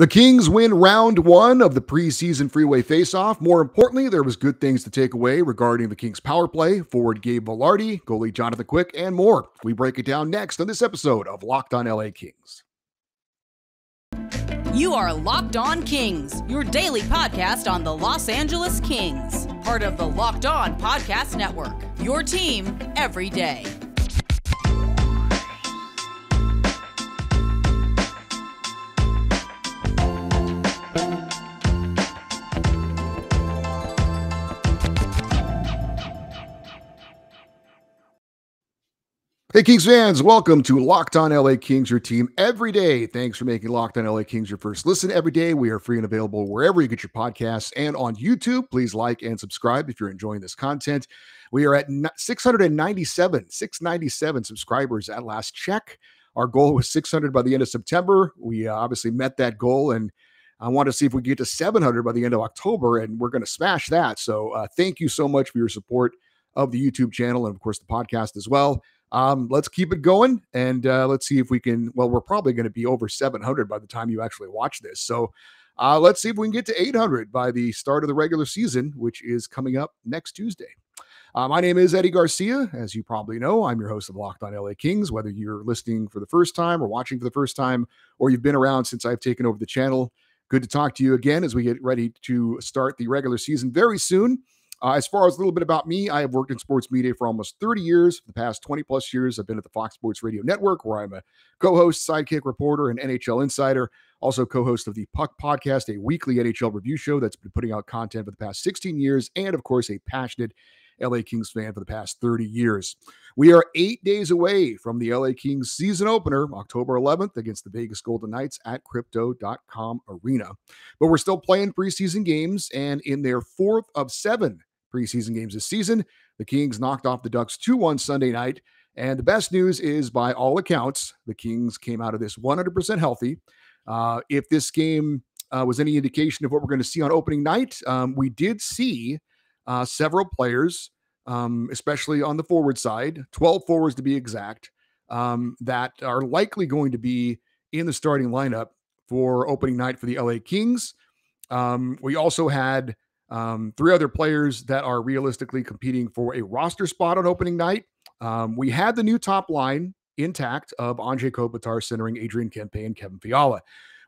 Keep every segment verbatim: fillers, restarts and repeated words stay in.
The Kings win round one of the preseason freeway faceoff. More importantly, there was good things to take away regarding the Kings power play, forward Gabe Vilardi, goalie Jonathan Quick, and more. We break it down next on this episode of Locked on L A Kings. You are Locked on Kings, your daily podcast on the Los Angeles Kings, part of the Locked on Podcast Network, your team every day. Hey Kings fans, welcome to Locked on L A Kings, your team every day. Thanks for making Locked on L A Kings your first listen every day. We are free and available wherever you get your podcasts and on YouTube. Please like and subscribe if you're enjoying this content. We are at six ninety-seven, six ninety-seven subscribers at last check. Our goal was six hundred by the end of September. We uh, obviously met that goal, and I want to see if we can get to seven hundred by the end of October, and we're going to smash that. So uh, thank you so much for your support of the YouTube channel and, of course, the podcast as well. Um, let's keep it going, and uh, let's see if we can, well, we're probably going to be over seven hundred by the time you actually watch this. So uh, let's see if we can get to eight hundred by the start of the regular season, which is coming up next Tuesday. Uh, my name is Eddie Garcia. As you probably know, I'm your host of Locked on L A Kings. Whether you're listening for the first time or watching for the first time, or you've been around since I've taken over the channel, good to talk to you again as we get ready to start the regular season very soon. Uh, as far as a little bit about me, I have worked in sports media for almost thirty years. For the past twenty plus years, I've been at the Fox Sports Radio Network, where I'm a co-host, sidekick reporter, and N H L insider. Also co-host of the Puck Podcast, a weekly N H L review show that's been putting out content for the past sixteen years, and of course, a passionate L A Kings fan for the past thirty years. We are eight days away from the L A Kings season opener, October eleventh, against the Vegas Golden Knights at Crypto dot com Arena. But we're still playing preseason games, and in their fourth of seven preseason games this season, the Kings knocked off the Ducks two one Sunday night. And the best news is, by all accounts, the Kings came out of this one hundred percent healthy. Uh, if this game uh, was any indication of what we're going to see on opening night, um, we did see uh, several players, um, especially on the forward side, twelve forwards to be exact, um, that are likely going to be in the starting lineup for opening night for the L A Kings. Um, we also had Um, three other players that are realistically competing for a roster spot on opening night. Um, we had the new top line intact of Anze Kopitar centering Adrian Kempe and Kevin Fiala.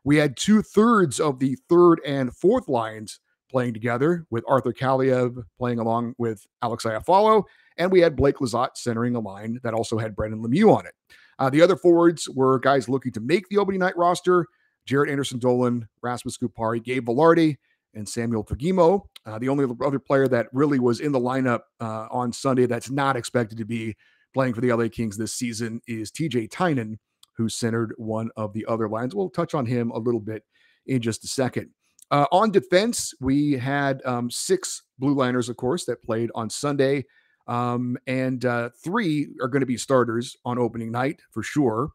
We had two-thirds of the third and fourth lines playing together, with Arthur Kaliyev playing along with Alex Iafalo, and we had Blake Lizotte centering a line that also had Brendan Lemieux on it. Uh, the other forwards were guys looking to make the opening night roster: Jarret Anderson-Dolan, Rasmus Kupari, Gabe Vilardi, and Samuel Fagemo. Uh, the only other player that really was in the lineup uh, on Sunday that's not expected to be playing for the L A Kings this season is T J Tynan, who centered one of the other lines. We'll touch on him a little bit in just a second. Uh, on defense, we had um, six blue liners, of course, that played on Sunday, um, and uh, three are going to be starters on opening night for sure.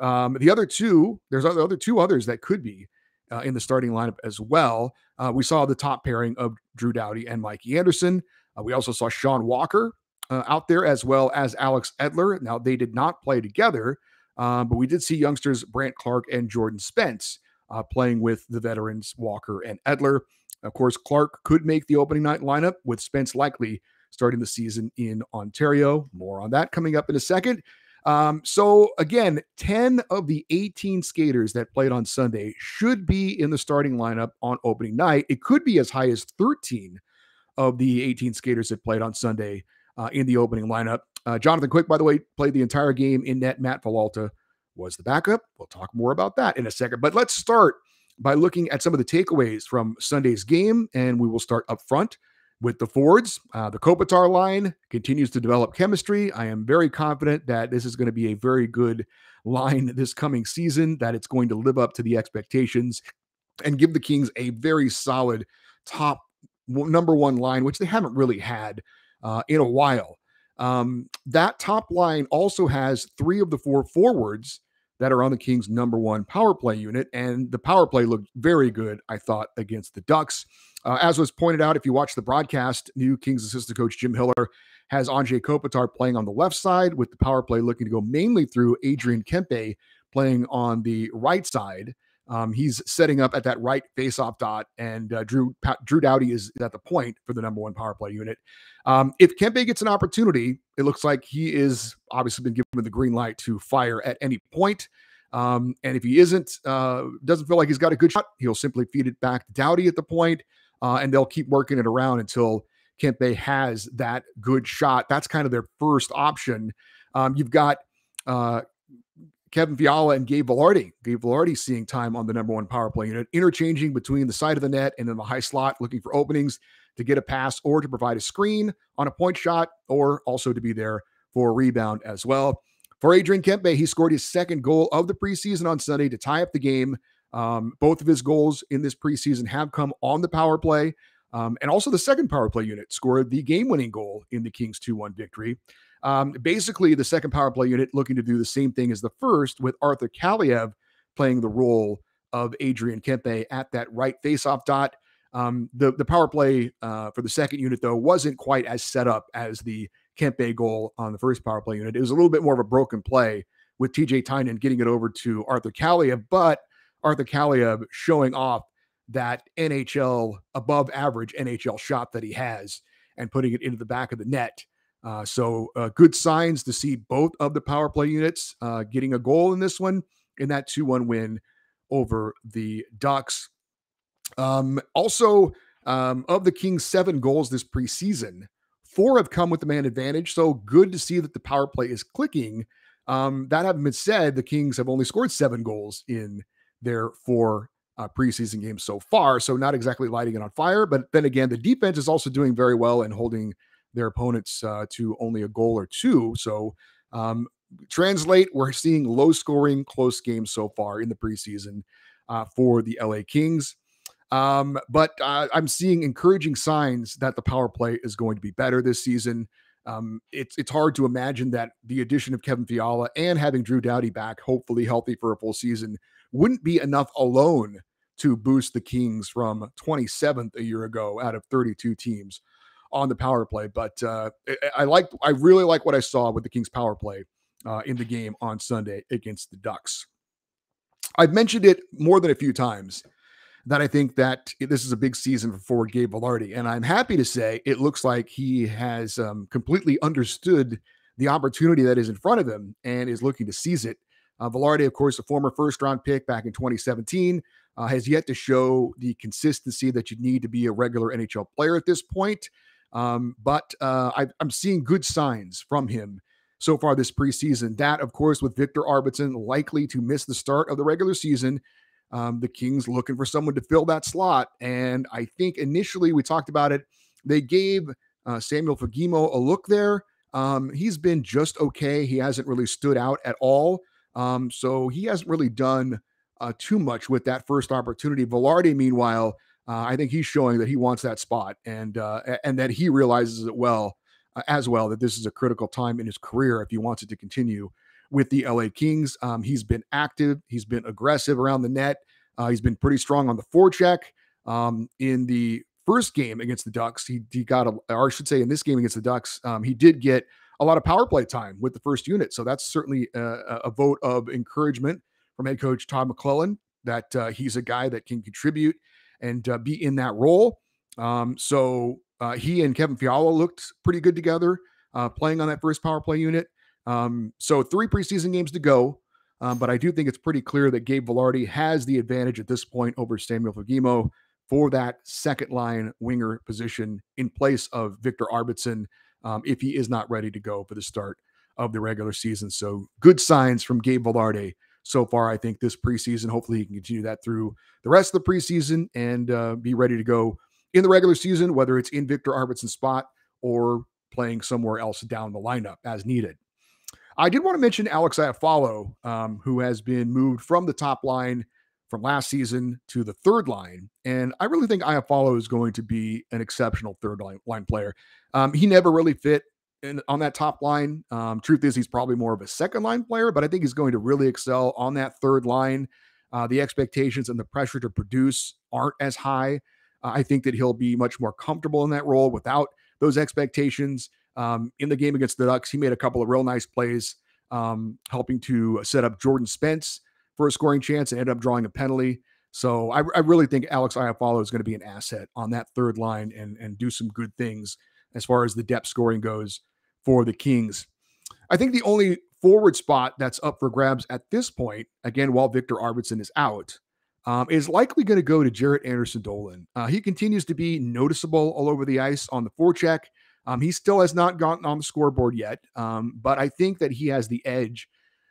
Um, the other two, there's other, other two others that could be Uh, in the starting lineup as well. Uh, we saw the top pairing of Drew Doughty and Mikey Anderson. Uh, we also saw Sean Walker uh, out there, as well as Alex Edler. Now, they did not play together, um, but we did see youngsters Brandt Clarke and Jordan Spence uh, playing with the veterans Walker and Edler. Of course, Clarke could make the opening night lineup, with Spence likely starting the season in Ontario. More on that coming up in a second. Um, so again, ten of the eighteen skaters that played on Sunday should be in the starting lineup on opening night. It could be as high as thirteen of the eighteen skaters that played on Sunday uh, in the opening lineup. Uh, Jonathan Quick, by the way, played the entire game in net. Matt Vallalta was the backup. We'll talk more about that in a second, but let's start by looking at some of the takeaways from Sunday's game. And we will start up front with the forwards. Uh, the Kopitar line continues to develop chemistry. I am very confident that this is going to be a very good line this coming season, that it's going to live up to the expectations and give the Kings a very solid top number one line, which they haven't really had uh, in a while. Um, that top line also has three of the four forwards that are on the Kings' number one power play unit, and the power play looked very good, I thought, against the Ducks. Uh, as was pointed out, if you watch the broadcast, new Kings assistant coach Jim Hiller has Anze Kopitar playing on the left side, with the power play looking to go mainly through Adrian Kempe playing on the right side. Um, he's setting up at that right faceoff dot, and uh, Drew pa Drew Doughty is at the point for the number one power play unit. Um, if Kempe gets an opportunity, it looks like he is obviously been given the green light to fire at any point. Um, and if he isn't, uh, doesn't feel like he's got a good shot, he'll simply feed it back to Doughty at the point, uh, and they'll keep working it around until Kempe has that good shot. That's kind of their first option. Um, you've got uh, Kevin Fiala and Gabe Vilardi. Gabe Vilardi seeing time on the number one power play unit, interchanging between the side of the net and then the high slot, looking for openings to get a pass or to provide a screen on a point shot, or also to be there for a rebound as well. For Adrian Kempe, he scored his second goal of the preseason on Sunday to tie up the game. Um, both of his goals in this preseason have come on the power play. Um, and also the second power play unit scored the game-winning goal in the Kings' two one victory. Um, basically, the second power play unit looking to do the same thing as the first, with Arthur Kaliyev playing the role of Adrian Kempe at that right faceoff dot. Um, the, the power play uh, for the second unit, though, wasn't quite as set up as the Kempe goal on the first power play unit. It was a little bit more of a broken play with T J Tynan getting it over to Arthur Kaliyev, but Arthur Kaliyev showing off that N H L, above average N H L shot that he has, and putting it into the back of the net. Uh, so uh, good signs to see both of the power play units uh, getting a goal in this one, in that two one win over the Ducks. Um, also, um, of the Kings' seven goals this preseason, four have come with the man advantage, so good to see that the power play is clicking. Um, that having been said, the Kings have only scored seven goals in their four Uh, preseason games so far, so not exactly lighting it on fire. But then again, the defense is also doing very well and holding their opponents uh, to only a goal or two. So um, translate, we're seeing low scoring, close games so far in the preseason uh, for the L A Kings. Um, but uh, I'm seeing encouraging signs that the power play is going to be better this season. Um, it's, it's hard to imagine that the addition of Kevin Fiala and having Drew Doughty back, hopefully healthy for a full season, wouldn't be enough alone to boost the Kings from twenty-seventh a year ago out of thirty-two teams on the power play. But uh, I like, I really like what I saw with the Kings power play uh, in the game on Sunday against the Ducks. I've mentioned it more than a few times that I think that this is a big season for Gabe Vilardi, and I'm happy to say it looks like he has um, completely understood the opportunity that is in front of him and is looking to seize it. Uh, Vilardi, of course, a former first-round pick back in twenty seventeen, uh, has yet to show the consistency that you need to be a regular N H L player at this point. Um, but uh, I, I'm seeing good signs from him so far this preseason. That, of course, with Victor Arvidsson likely to miss the start of the regular season, um, the Kings looking for someone to fill that slot. And I think initially we talked about it, they gave uh, Samuel Fagemo a look there. Um, he's been just okay. He hasn't really stood out at all. Um, so he hasn't really done uh, too much with that first opportunity. Vilardi, meanwhile, uh, I think he's showing that he wants that spot, and uh, and that he realizes it well uh, as well that this is a critical time in his career if he wants it to continue with the L A Kings. Um, he's been active, he's been aggressive around the net, uh, he's been pretty strong on the forecheck. Um, in the first game against the Ducks, he, he got, a, or I should say, in this game against the Ducks, um, he did get a lot of power play time with the first unit. So that's certainly a, a vote of encouragement from head coach Todd McLellan that uh, he's a guy that can contribute and uh, be in that role. Um, so uh, he and Kevin Fiala looked pretty good together uh, playing on that first power play unit. Um, so three preseason games to go. Um, but I do think it's pretty clear that Gabe Vilardi has the advantage at this point over Samuel Fagemo for that second line winger position in place of Victor Arvidsson, Um, if he is not ready to go for the start of the regular season. So good signs from Gabe Vilardi so far, I think, this preseason. Hopefully he can continue that through the rest of the preseason and uh, be ready to go in the regular season, whether it's in Victor Arvidsson's spot or playing somewhere else down the lineup as needed. I did want to mention Alex Iafalo, um, who has been moved from the top line from last season to the third line. And I really think Iafalo is going to be an exceptional third line, line player. Um, he never really fit in, on that top line. Um, truth is, he's probably more of a second line player, but I think he's going to really excel on that third line. Uh, the expectations and the pressure to produce aren't as high. Uh, I think that he'll be much more comfortable in that role without those expectations. Um, in the game against the Ducks, he made a couple of real nice plays, um, helping to set up Jordan Spence for a scoring chance and ended up drawing a penalty. So I, I really think Alex Iafalo is going to be an asset on that third line and, and do some good things as far as the depth scoring goes for the Kings. I think the only forward spot that's up for grabs at this point, again, while Victor Arvidsson is out, um, is likely going to go to Jarret Anderson-Dolan. Uh, he continues to be noticeable all over the ice on the forecheck. Um, he still has not gotten on the scoreboard yet, um, but I think that he has the edge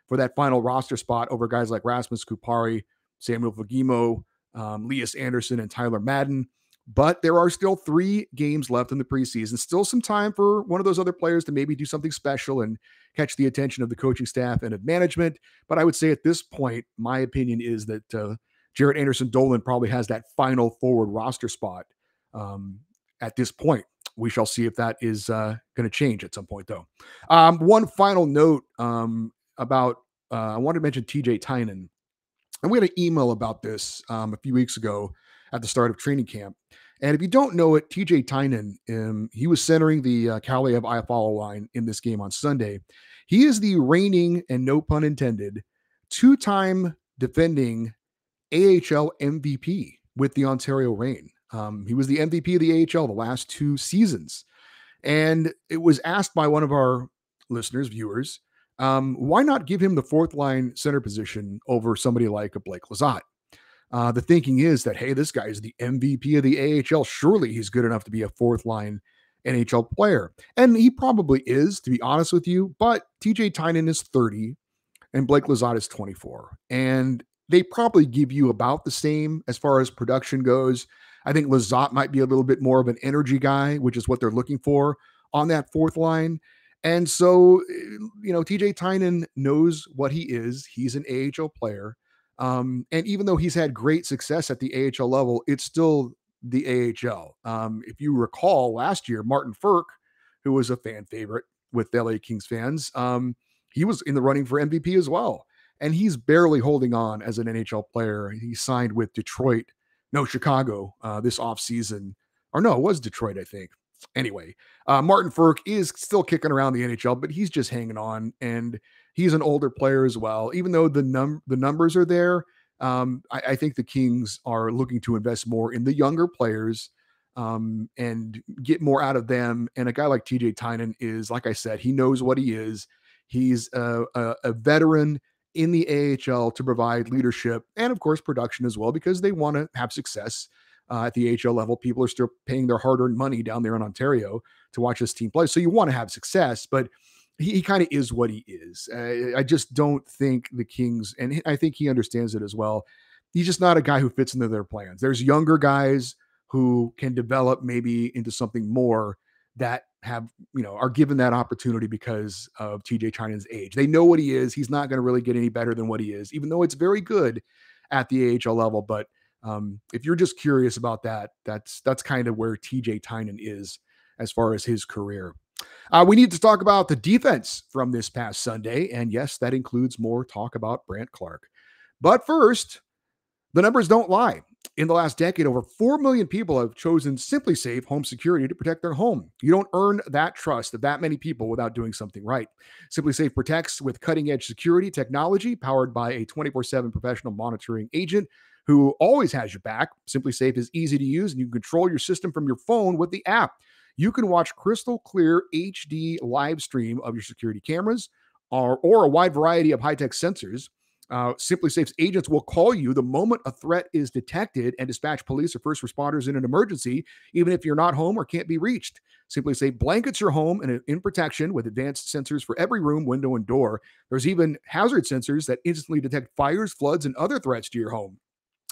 for that final roster spot over guys like Rasmus Kupari, Samuel Fagemo, um, Elias Anderson, and Tyler Madden. But there are still three games left in the preseason. Still some time for one of those other players to maybe do something special and catch the attention of the coaching staff and of management. But I would say at this point, my opinion is that uh, Jarret Anderson-Dolan probably has that final forward roster spot um, at this point. We shall see if that is uh, going to change at some point, though. Um, one final note um, about, uh, I wanted to mention T J Tynan. And we had an email about this um, a few weeks ago at the start of training camp. And if you don't know it, T J Tynan, um, he was centering the uh, Kaliyev Iafalo line in this game on Sunday. He is the reigning, and no pun intended, two-time defending A H L M V P with the Ontario Reign. Um, he was the M V P of the A H L the last two seasons. And it was asked by one of our listeners, viewers, um, why not give him the fourth line center position over somebody like a Blake Lizotte? Uh, the thinking is that, hey, this guy is the M V P of the A H L. Surely he's good enough to be a fourth-line N H L player. And he probably is, to be honest with you. But T J Tynan is thirty, and Blake Lizotte is twenty-four. And they probably give you about the same as far as production goes. I think Lizotte might be a little bit more of an energy guy, which is what they're looking for on that fourth line. And so, you know, T J Tynan knows what he is. He's an A H L player. Um, and even though he's had great success at the A H L level, it's still the A H L. Um, if you recall last year, Martin Frk, who was a fan favorite with the L A Kings fans, um, he was in the running for M V P as well. And he's barely holding on as an N H L player. He signed with Detroit, no, Chicago, uh, this offseason. Or no, it was Detroit, I think. Anyway, uh, Martin Frk is still kicking around the N H L, but he's just hanging on, and he's an older player as well. Even though the num the numbers are there, um, I, I think the Kings are looking to invest more in the younger players um, and get more out of them. And a guy like T J Tynan is, like I said, he knows what he is. He's a, a, a veteran in the A H L to provide leadership and, of course, production as well, because they want to have success. Uh, at the A H L level, people are still paying their hard-earned money down there in Ontario to watch this team play. So you want to have success, but he, he kind of is what he is. Uh, I just don't think the Kings, and I think he understands it as well, he's just not a guy who fits into their plans. There's younger guys who can develop maybe into something more that have, you know, are given that opportunity because of T J Tynan's age. They know what he is. He's not going to really get any better than what he is, even though it's very good at the A H L level. But Um, if you're just curious about that, that's that's kind of where T J Tynan is as far as his career. Uh, we need to talk about the defense from this past Sunday. And yes, that includes more talk about Brandt Clarke. But first, the numbers don't lie. In the last decade, over four million people have chosen SimpliSafe Home Security to protect their home. You don't earn that trust of that many people without doing something right. SimpliSafe protects with cutting-edge security technology powered by a twenty-four seven professional monitoring agent who always has your back. SimpliSafe is easy to use, and you can control your system from your phone with the app. You can watch crystal clear H D live stream of your security cameras or, or a wide variety of high-tech sensors. Uh, SimpliSafe's agents will call you the moment a threat is detected and dispatch police or first responders in an emergency, even if you're not home or can't be reached. SimpliSafe blankets your home in, in protection with advanced sensors for every room, window, and door. There's even hazard sensors that instantly detect fires, floods, and other threats to your home.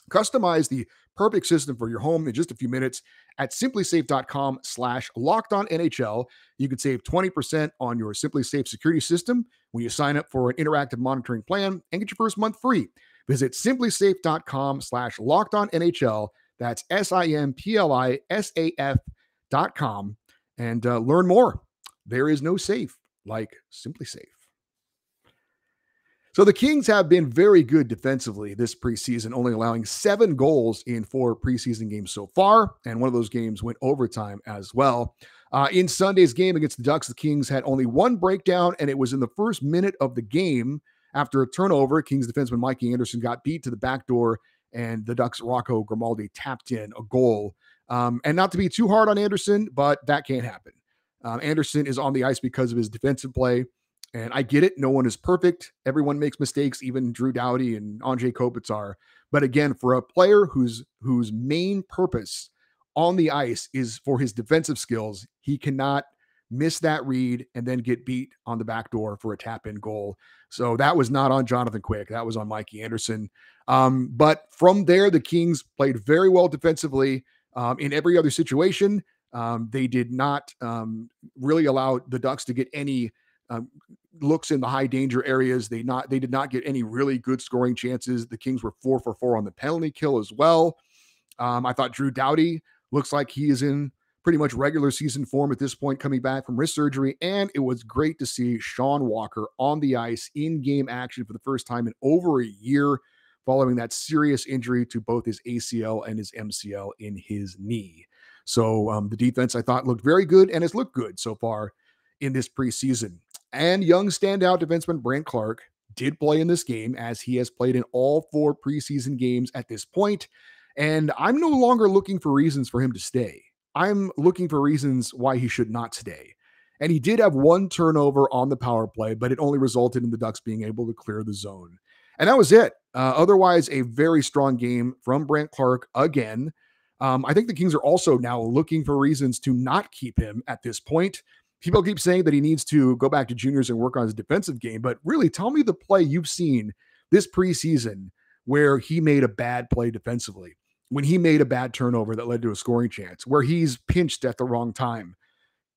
Customize the perfect system for your home in just a few minutes at simplisafe dot com slash locked on N H L. You can save twenty percent on your SimpliSafe security system when you sign up for an interactive monitoring plan and get your first month free. Visit simplisafe dot com slash locked on N H L. That's S I M P L I S A F dot com. And uh, learn more. There is no safe like SimpliSafe. So the Kings have been very good defensively this preseason, only allowing seven goals in four preseason games so far, and one of those games went overtime as well. Uh, in Sunday's game against the Ducks, the Kings had only one breakdown, and it was in the first minute of the game After a turnover, Kings defenseman Mikey Anderson got beat to the back door, and the Ducks' Rocco Grimaldi tapped in a goal. Um, and not to be too hard on Anderson, but that can't happen. Um, Anderson is on the ice because of his defensive play, and I get it. No one is perfect. Everyone makes mistakes, even Drew Doughty and Anze Kopitar. But again, for a player whose whose main purpose on the ice is for his defensive skills, he cannot miss that read and then get beat on the back door for a tap-in goal. So that was not on Jonathan Quick. That was on Mikey Anderson. Um, but from there, the Kings played very well defensively um, in every other situation. Um, they did not um, really allow the Ducks to get any um, looks in the high danger areas. They not they did not get any really good scoring chances. The Kings were four for four on the penalty kill as well. Um, I thought Drew Doughty looks like he is in pretty much regular season form at this point, coming back from wrist surgery. And it was great to see Sean Walker on the ice in game action for the first time in over a year following that serious injury to both his A C L and his M C L in his knee. So um, the defense, I thought, looked very good and has looked good so far in this preseason. And young standout defenseman Brandt Clarke did play in this game, as he has played in all four preseason games at this point. And I'm no longer looking for reasons for him to stay. I'm looking for reasons why he should not stay. And he did have one turnover on the power play, but it only resulted in the Ducks being able to clear the zone. And that was it. Uh, otherwise, a very strong game from Brandt Clarke again. Um, I think the Kings are also now looking for reasons to not keep him at this point. People keep saying that he needs to go back to juniors and work on his defensive game, but really, tell me the play you've seen this preseason where he made a bad play defensively, when he made a bad turnover that led to a scoring chance, where he's pinched at the wrong time,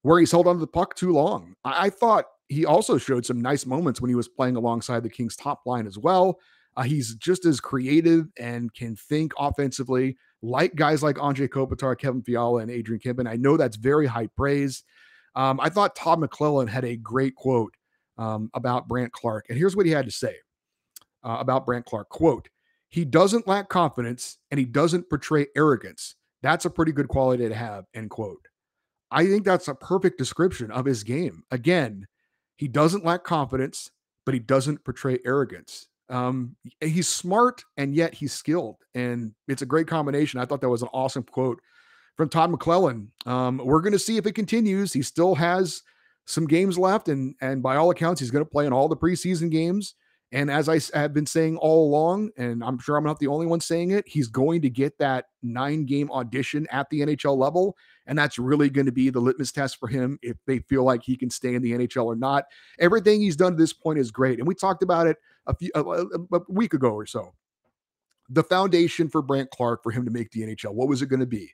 where he's held onto the puck too long. I, I thought he also showed some nice moments when he was playing alongside the Kings' top line as well. Uh, he's just as creative and can think offensively, like guys like Anze Kopitar, Kevin Fiala, and Adrian Kempe. And I know that's very high praise. Um, I thought Todd McLellan had a great quote um, about Brandt Clarke. And here's what he had to say uh, about Brandt Clarke. Quote, "He doesn't lack confidence, and he doesn't portray arrogance. That's a pretty good quality to have," end quote. I think that's a perfect description of his game. Again, he doesn't lack confidence, but he doesn't portray arrogance. Um, he's smart, and yet he's skilled, and it's a great combination. I thought that was an awesome quote from Todd McLellan. Um, we're going to see if it continues. He still has some games left, and, and by all accounts, he's going to play in all the preseason games. And as I have been saying all along, and I'm sure I'm not the only one saying it, he's going to get that nine-game audition at the N H L level, and that's really going to be the litmus test for him if they feel like he can stay in the N H L or not. Everything he's done to this point is great, and we talked about it a, few, a, a week ago or so. The foundation for Brandt Clarke for him to make the N H L, what was it going to be?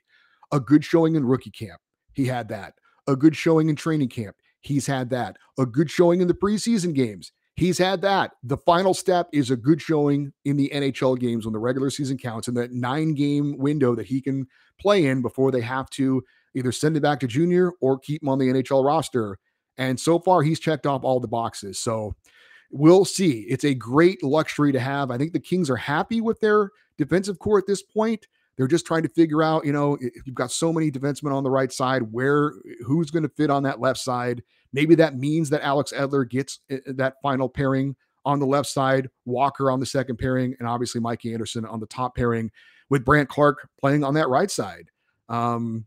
A good showing in rookie camp. He had that. A good showing in training camp. He's had that. A good showing in the preseason games. He's had that. The final step is a good showing in the N H L games when the regular season counts, and that nine-game window that he can play in before they have to either send him back to junior or keep him on the N H L roster. And so far, he's checked off all the boxes. So we'll see. It's a great luxury to have. I think the Kings are happy with their defensive core at this point. They're just trying to figure out, you know, if you've got so many defensemen on the right side, where who's going to fit on that left side. Maybe that means that Alex Edler gets that final pairing on the left side, Walker on the second pairing, and obviously Mikey Anderson on the top pairing, with Brandt Clarke playing on that right side, um,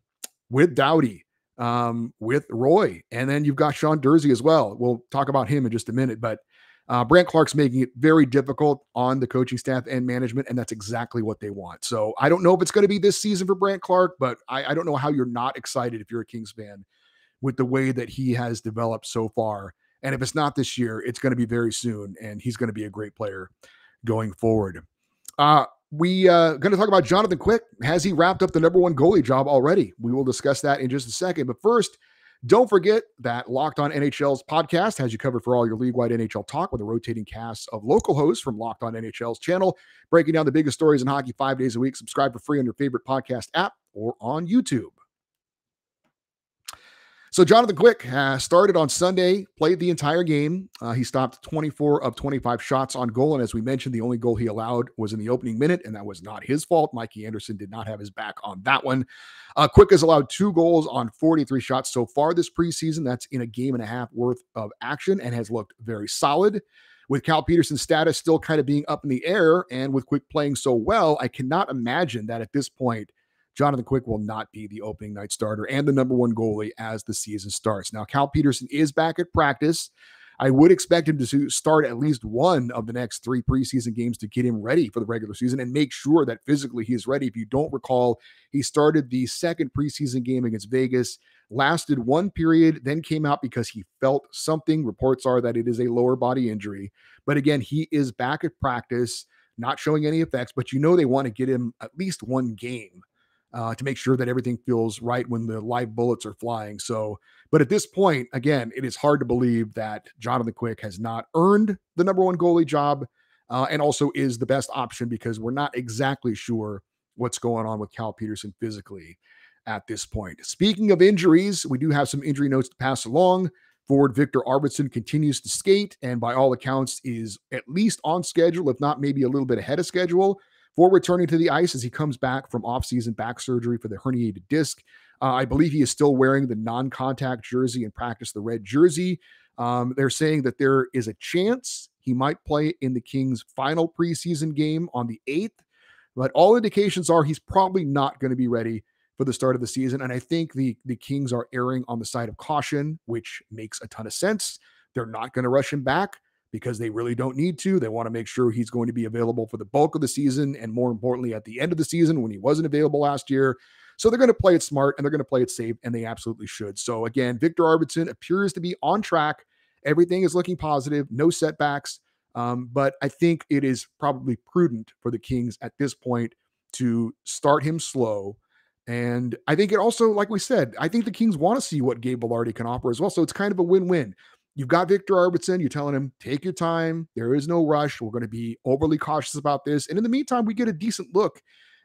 with Doughty, um, with Roy, and then you've got Sean Durzi as well. We'll talk about him in just a minute, but Uh, Brandt Clarke's making it very difficult on the coaching staff and management, and that's exactly what they want. So I don't know if it's going to be this season for Brandt Clarke, but I, I don't know how you're not excited if you're a Kings fan with the way that he has developed so far. And if it's not this year, it's going to be very soon, and he's going to be a great player going forward. Uh, we uh going to talk about Jonathan Quick. Has he wrapped up the number one goalie job already? We will discuss that in just a second. But first, don't forget that Locked on N H L's podcast has you covered for all your league-wide N H L talk with a rotating cast of local hosts from Locked on N H L's channel, breaking down the biggest stories in hockey five days a week. Subscribe for free on your favorite podcast app or on YouTube. So Jonathan Quick uh, started on Sunday, played the entire game. Uh, he stopped twenty-four of twenty-five shots on goal, and as we mentioned, the only goal he allowed was in the opening minute, and that was not his fault. Mikey Anderson did not have his back on that one. Uh, Quick has allowed two goals on forty-three shots so far this preseason. That's in a game and a half worth of action, and has looked very solid. With Cal Petersen's status still kind of being up in the air and with Quick playing so well, I cannot imagine that at this point, Jonathan Quick will not be the opening night starter and the number one goalie as the season starts. Now, Cal Petersen is back at practice. I would expect him to start at least one of the next three preseason games to get him ready for the regular season and make sure that physically he is ready. If you don't recall, he started the second preseason game against Vegas, lasted one period, then came out because he felt something. Reports are that it is a lower body injury. But again, he is back at practice, not showing any effects, but you know they want to get him at least one game Uh, to make sure that everything feels right when the live bullets are flying. So, but at this point, again, it is hard to believe that Jonathan Quick has not earned the number one goalie job uh, and also is the best option because we're not exactly sure what's going on with Cal Petersen physically at this point. Speaking of injuries, we do have some injury notes to pass along. Forward Victor Arvidsson continues to skate and by all accounts is at least on schedule, if not maybe a little bit ahead of schedule, for returning to the ice as he comes back from offseason back surgery for the herniated disc. Uh, I believe he is still wearing the non-contact jersey and practice the red jersey. Um, they're saying that there is a chance he might play in the Kings' final preseason game on the eighth, but all indications are he's probably not going to be ready for the start of the season. And I think the, the Kings are erring on the side of caution, which makes a ton of sense. They're not going to rush him back because they really don't need to. They want to make sure he's going to be available for the bulk of the season and more importantly, at the end of the season when he wasn't available last year. So they're going to play it smart and they're going to play it safe and they absolutely should. So again, Victor Arvidsson appears to be on track. Everything is looking positive, no setbacks. Um, but I think it is probably prudent for the Kings at this point to start him slow. And I think it also, like we said, I think the Kings want to see what Gabe Vilardi can offer as well. So it's kind of a win-win. You've got Victor Arvidsson. You're telling him, take your time. There is no rush. We're going to be overly cautious about this. And in the meantime, we get a decent look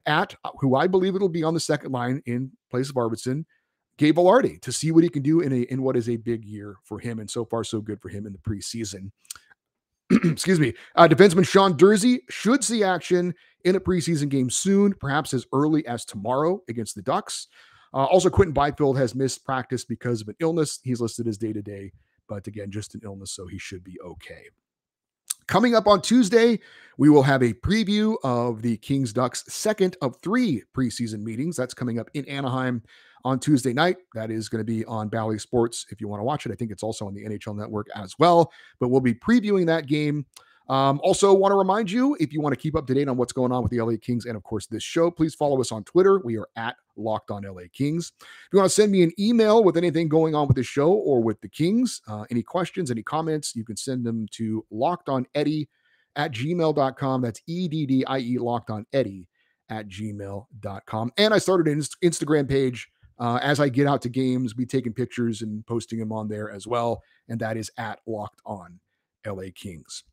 at who I believe it'll be on the second line in place of Arvidsson, Gabe Vilardi, to see what he can do in a in what is a big year for him. And so far, so good for him in the preseason. Excuse me. Uh, defenseman Sean Durzi should see action in a preseason game soon, perhaps as early as tomorrow against the Ducks. Uh, also, Quentin Byfield has missed practice because of an illness. He's listed as day-to-day. But again, just an illness, so he should be okay. Coming up on Tuesday, we will have a preview of the Kings Ducks second of three preseason meetings. That's coming up in Anaheim on Tuesday night. That is going to be on Bally Sports if you want to watch it. I think it's also on the N H L Network as well, but we'll be previewing that game. Um, also want to remind you, if you want to keep up to date on what's going on with the L A Kings and, of course, this show, please follow us on Twitter. We are at Locked on L A Kings. If you want to send me an email with anything going on with the show or with the Kings, uh, any questions, any comments, you can send them to lockedoneddy at gmail dot com. That's E D D I E, lockedoneddy at gmail dot com. And I started an Instagram page. Uh, as I get out to games, be taking pictures and posting them on there as well, and that is at Locked on L A Kings.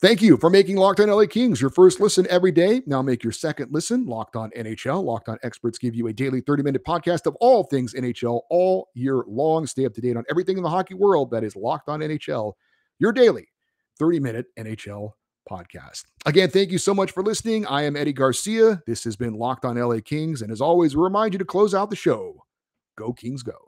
Thank you for making Locked on L A Kings your first listen every day. Now make your second listen, Locked on N H L. Locked on experts give you a daily thirty-minute podcast of all things N H L all year long. Stay up to date on everything in the hockey world. That is Locked on N H L, your daily thirty-minute N H L podcast. Again, thank you so much for listening. I am Eddie Garcia. This has been Locked on L A Kings. And as always, we remind you to close out the show. Go Kings go.